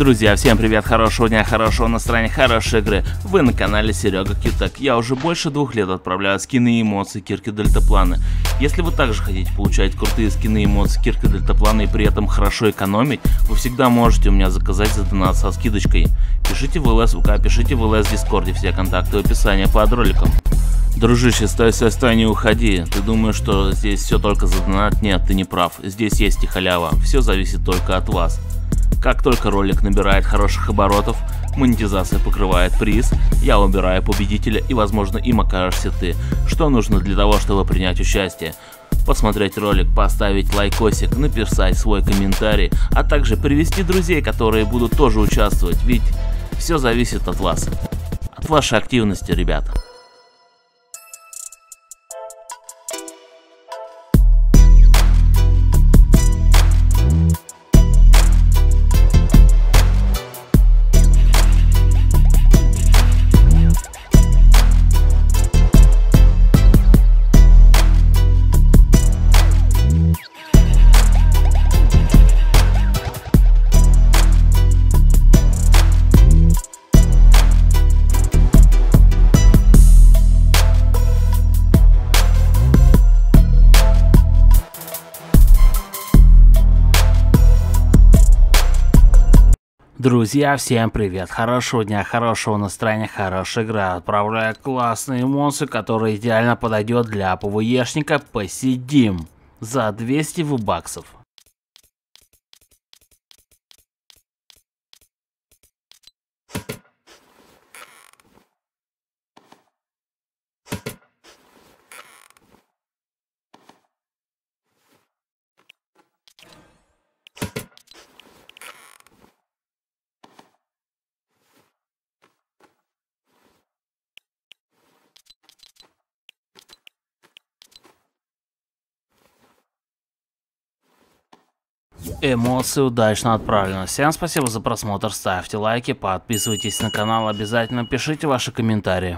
Друзья, всем привет, хорошего дня, хорошего настроения, хорошей игры. Вы на канале Серега Киток. Я уже больше 2 лет отправляю скины, эмоции, кирки, дельтапланы. Если вы также хотите получать крутые скины, эмоции, кирки, дельтапланы и при этом хорошо экономить, вы всегда можете у меня заказать за донат со скидочкой. Пишите в ЛС ВК, пишите в ЛС в Дискорде, все контакты в описании под роликом. Дружище, стой, не уходи. Ты думаешь, что здесь все только за донат? Нет, ты не прав. Здесь есть и халява. Все зависит только от вас. Как только ролик набирает хороших оборотов, монетизация покрывает приз, я выбираю победителя и, возможно, им окажешься ты. Что нужно для того, чтобы принять участие? Посмотреть ролик, поставить лайкосик, написать свой комментарий, а также привести друзей, которые будут тоже участвовать, ведь все зависит от вас, от вашей активности, ребята. Друзья, всем привет, хорошего дня, хорошего настроения, хорошая игра отправляет классные эмоции, которые идеально подойдет для ПВЕшника. Посидим за 200 вбаксов. Эмоции удачно отправлены. Всем спасибо за просмотр, ставьте лайки, подписывайтесь на канал, обязательно пишите ваши комментарии.